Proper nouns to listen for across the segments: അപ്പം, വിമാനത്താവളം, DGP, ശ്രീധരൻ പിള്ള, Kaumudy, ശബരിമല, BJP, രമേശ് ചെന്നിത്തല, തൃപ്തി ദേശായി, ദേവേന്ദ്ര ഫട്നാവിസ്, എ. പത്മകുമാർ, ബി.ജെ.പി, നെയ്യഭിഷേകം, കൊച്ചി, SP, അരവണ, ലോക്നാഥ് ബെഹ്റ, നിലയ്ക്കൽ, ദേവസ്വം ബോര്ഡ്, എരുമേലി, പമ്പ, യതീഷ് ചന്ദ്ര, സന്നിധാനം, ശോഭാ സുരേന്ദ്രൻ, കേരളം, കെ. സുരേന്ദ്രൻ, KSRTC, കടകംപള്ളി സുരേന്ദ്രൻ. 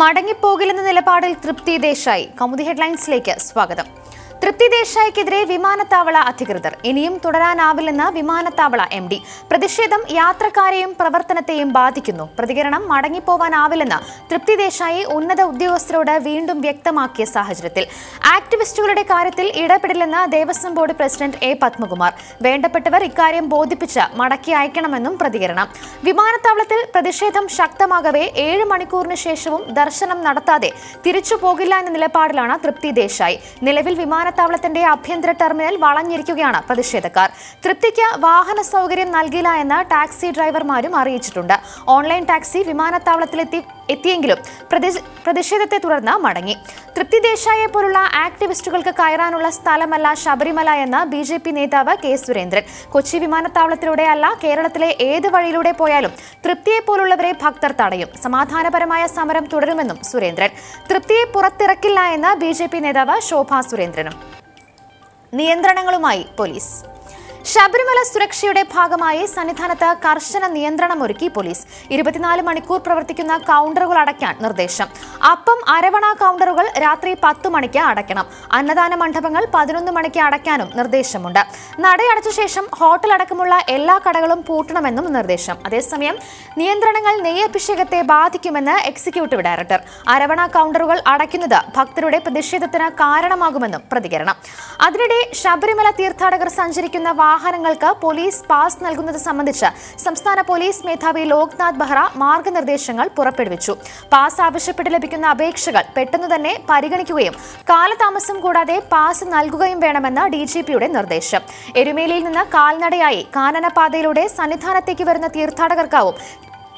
മടങ്ങിപ്പോകില്ലെന്ന നിലപാടിൽ തൃപ്തി ദേശായി. കൗമുദി ഹെഡ്ലൈൻസിലേക്ക് സ്വാഗതം. തൃപ്തി ദേശായിക്കെതിരെ വിമാനത്താവള അധികൃതർ. ഇനിയും തുടരാനാവില്ലെന്ന് വിമാനത്താവള എം ഡി. പ്രതിഷേധം യാത്രക്കാരെയും പ്രവർത്തനത്തെയും ബാധിക്കുന്നു. പ്രതികരണം മടങ്ങിപ്പോവാനാവില്ലെന്ന് തൃപ്തി ദേശായി ഉന്നത ഉദ്യോഗസ്ഥരോട് വീണ്ടും വ്യക്തമാക്കിയ സാഹചര്യത്തിൽ ആക്ടിവിസ്റ്റുകളുടെ കാര്യത്തിൽ ഇടപെടില്ലെന്ന് Devaswom board president എ. പത്മകുമാർ. വേണ്ടപ്പെട്ടവർ ഇക്കാര്യം ബോധിപ്പിച്ച് മടക്കി അയക്കണമെന്നും പ്രതികരണം. വിമാനത്താവളത്തിൽ പ്രതിഷേധം ശക്തമാകവേ 7 മണിക്കൂറിന് ശേഷവും ദർശനം നടത്താതെ തിരിച്ചു പോകില്ല എന്ന നിലപാടിലാണ് തൃപ്തി ദേശായി. നിലവിൽ വിമാനത്താവളത്തിന്റെ ആഭ്യന്തര ടെർമിനൽ വളഞ്ഞിരിക്കുകയാണ് പ്രതിഷേധക്കാർ. തൃപ്തിക്ക് വാഹന സൗകര്യം നൽകില്ല എന്ന് ടാക്സി ഡ്രൈവർമാരും അറിയിച്ചിട്ടുണ്ട്. ഓൺലൈൻ ടാക്സി വിമാനത്താവളത്തിലെത്തിയെങ്കിലും പ്രതിഷേധത്തെ തുടർന്ന് മടങ്ങി. തൃപ്തി ദേശായിയെ പോലുള്ള ആക്ടിവിസ്റ്റുകൾക്ക് കയറാനുള്ള സ്ഥലമല്ല ശബരിമല എന്ന് ബിജെപി നേതാവ് കെ. സുരേന്ദ്രൻ. കൊച്ചി വിമാനത്താവളത്തിലൂടെ അല്ല, കേരളത്തിലെ ഏത് വഴിയിലൂടെ പോയാലും തൃപ്തിയെ പോലുള്ളവരെ ഭക്തർ തടയും. സമാധാനപരമായ സമരം തുടരുമെന്നും സുരേന്ദ്രൻ. തൃപ്തിയെ പുറത്തിറക്കില്ല എന്ന് ബിജെപി നേതാവ് ശോഭാ സുരേന്ദ്രനും. നിയന്ത്രണങ്ങളുമായി പോലീസ്. ശബരിമല സുരക്ഷയുടെ ഭാഗമായി സന്നിധാനത്ത് കർശന നിയന്ത്രണമൊരുക്കി പോലീസ്. 24 മണിക്കൂർ പ്രവർത്തിക്കുന്ന കൗണ്ടറുകൾ അടയ്ക്കാൻ നിർദ്ദേശം. അപ്പം അരവണ കൗണ്ടറുകൾ രാത്രി 10 മണിക്ക് അടയ്ക്കണം. അന്നദാന മണ്ഡപങ്ങൾ 11 മണിക്ക് അടയ്ക്കാനും നിർദ്ദേശമുണ്ട്. നടയടച്ച ശേഷം ഹോട്ടൽ അടക്കമുള്ള എല്ലാ കടകളും പൂട്ടണമെന്നും നിർദ്ദേശം. അതേസമയം നിയന്ത്രണങ്ങൾ നെയ്യഭിഷേകത്തെ ബാധിക്കുമെന്ന് എക്സിക്യൂട്ടീവ് ഡയറക്ടർ. അരവണ കൗണ്ടറുകൾ അടയ്ക്കുന്നത് ഭക്തരുടെ പ്രതിഷേധത്തിന് കാരണമാകുമെന്നും പ്രതികരണം. അതിനിടെ ശബരിമല തീർത്ഥാടകർ സഞ്ചരിക്കുന്ന വാഹനങ്ങൾക്ക് പോലീസ് പാസ് നൽകുന്നത് സംബന്ധിച്ച് സംസ്ഥാന പോലീസ് മേധാവി ലോക്നാഥ് ബെഹ്റ മാർഗനിർദ്ദേശങ്ങൾ പുറപ്പെടുവിച്ചു. പാസ് ആവശ്യപ്പെട്ട് ലഭിക്കുന്ന അപേക്ഷകൾ പെട്ടെന്ന് തന്നെ പരിഗണിക്കുകയും കാലതാമസം കൂടാതെ പാസ് നൽകുകയും വേണമെന്ന് DGPയുടെ നിർദ്ദേശം. എരുമേലിയിൽ നിന്ന് കാൽനടയായി കാനനപാതയിലൂടെ സന്നിധാനത്തേക്ക് വരുന്ന തീർത്ഥാടകർക്കാവും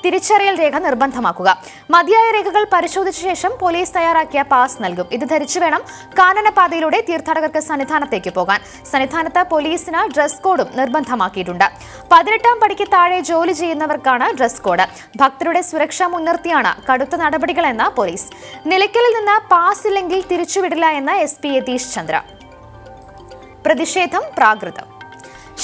തിരിച്ചറിയൽ രേഖ നിർബന്ധമാക്കുക. മതിയായ രേഖകൾ പരിശോധിച്ച ശേഷം പോലീസ് തയ്യാറാക്കിയ പാസ് നൽകും. ഇത് ധരിച്ചു വേണം കാനനപാതയിലൂടെ തീർത്ഥാടകർക്ക് സന്നിധാനത്തേക്ക് പോകാൻ. സന്നിധാനത്ത് പോലീസിന് ഡ്രസ് കോഡും നിർബന്ധമാക്കിയിട്ടുണ്ട്. 18-ാം പടിക്ക് താഴെ ജോലി ചെയ്യുന്നവർക്കാണ് ഡ്രസ് കോഡ്. ഭക്തരുടെ സുരക്ഷ മുൻനിർത്തിയാണ് കടുത്ത നടപടികളെന്ന് പോലീസ്. നിലയ്ക്കലിൽ നിന്ന് പാസ് ഇല്ലെങ്കിൽ തിരിച്ചുവിടില്ല എന്ന് SP യതീഷ് ചന്ദ്ര. പ്രതിഷേധം പ്രാകൃതം.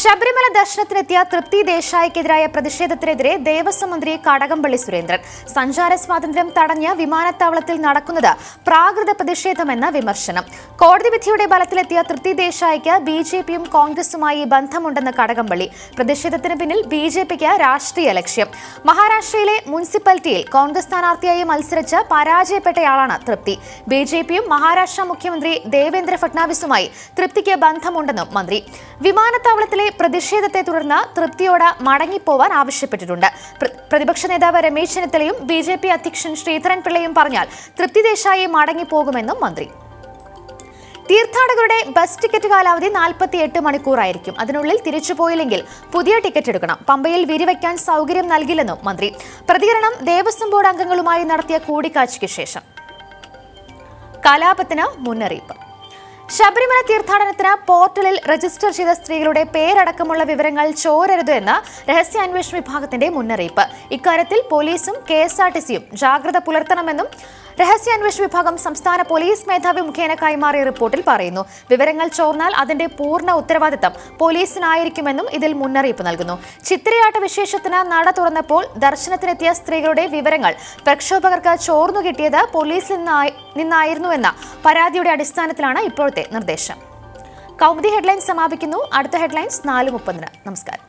ശബരിമല ദർശനത്തിനെത്തിയ തൃപ്തി ദേശായിക്കെതിരായ പ്രതിഷേധത്തിനെതിരെ ദേവസ്വം മന്ത്രി കടകംപള്ളി സുരേന്ദ്രൻ. സഞ്ചാര സ്വാതന്ത്ര്യം തടഞ്ഞ് വിമാനത്താവളത്തിൽ നടക്കുന്നത് പ്രാകൃത പ്രതിഷേധമെന്ന വിമർശനം. കോടതി വിധിയുടെ ബലത്തിലെത്തിയ തൃപ്തി ദേശായിക്ക് BJPയും കോൺഗ്രസുമായി ബന്ധമുണ്ടെന്ന് കടകംപള്ളി. പ്രതിഷേധത്തിന് പിന്നിൽ BJPക്ക് രാഷ്ട്രീയ ലക്ഷ്യം. മഹാരാഷ്ട്രയിലെ മുനിസിപ്പാലിറ്റിയിൽ കോൺഗ്രസ് സ്ഥാനാർത്ഥിയായി മത്സരിച്ച് പരാജയപ്പെട്ടയാളാണ് തൃപ്തി. BJPയും മഹാരാഷ്ട്ര മുഖ്യമന്ത്രി ദേവേന്ദ്ര ഫട്നാവിസുമായി തൃപ്തിക്ക് ബന്ധമുണ്ടെന്നും മന്ത്രി. വിമാനത്താവളത്തിലെ പ്രതിഷേധത്തെ തുടർന്ന് തൃപ്തിയോട് മടങ്ങിപ്പോവാൻ ആവശ്യപ്പെട്ടിട്ടുണ്ട്. പ്രതിപക്ഷ നേതാവ് രമേശ് ചെന്നിത്തലയും BJP അധ്യക്ഷൻ ശ്രീധരൻ പിള്ളയും പറഞ്ഞാൽ തൃപ്തി ദേശായി മടങ്ങിപ്പോകുമെന്നും മന്ത്രി. തീർത്ഥാടകരുടെ ബസ് ടിക്കറ്റ് കാലാവധി 48 മണിക്കൂറായിരിക്കും. അതിനുള്ളിൽ തിരിച്ചുപോയില്ലെങ്കിൽ പുതിയ ടിക്കറ്റ് എടുക്കണം. പമ്പയിൽ വിരിവയ്ക്കാൻ സൗകര്യം നൽകില്ലെന്നും മന്ത്രി. പ്രതികരണം ദേവസ്വം ബോർഡ് അംഗങ്ങളുമായി നടത്തിയ കൂടിക്കാഴ്ചയ്ക്ക് ശേഷം. കലാപത്തിന് മുന്നറിയിപ്പ്. ശബരിമല തീർത്ഥാടനത്തിന് പോർട്ടലിൽ രജിസ്റ്റർ ചെയ്ത സ്ത്രീകളുടെ പേരടക്കമുള്ള വിവരങ്ങൾ ചോരരുത് എന്ന് രഹസ്യാന്വേഷണ വിഭാഗത്തിന്റെ മുന്നറിയിപ്പ്. ഇക്കാര്യത്തിൽ പോലീസും KSRTCയും ജാഗ്രത പുലർത്തണമെന്നും രഹസ്യാന്വേഷണ വിഭാഗം സംസ്ഥാന പോലീസ് മേധാവി മുഖേന കൈമാറിയ റിപ്പോർട്ടിൽ പറയുന്നു. വിവരങ്ങൾ ചോർന്നാൽ അതിന്റെ പൂർണ്ണ ഉത്തരവാദിത്തം പോലീസിനായിരിക്കുമെന്നും ഇതിൽ മുന്നറിയിപ്പ് നൽകുന്നു. ചിത്രയാട്ട വിശേഷത്തിന് നട തുറന്നപ്പോൾ ദർശനത്തിനെത്തിയ സ്ത്രീകളുടെ വിവരങ്ങൾ പ്രക്ഷോഭകർക്ക് ചോർന്നു കിട്ടിയത് പോലീസിൽ നിന്നായിരുന്നുവെന്ന പരാതിയുടെ അടിസ്ഥാനത്തിലാണ് ഇപ്പോഴത്തെ നിർദ്ദേശം. കൗമുദി ഹെഡ്ലൈൻസ് സമാപിക്കുന്നു. അടുത്ത ഹെഡ്ലൈൻസ് 4:30-ന്. നമസ്കാരം.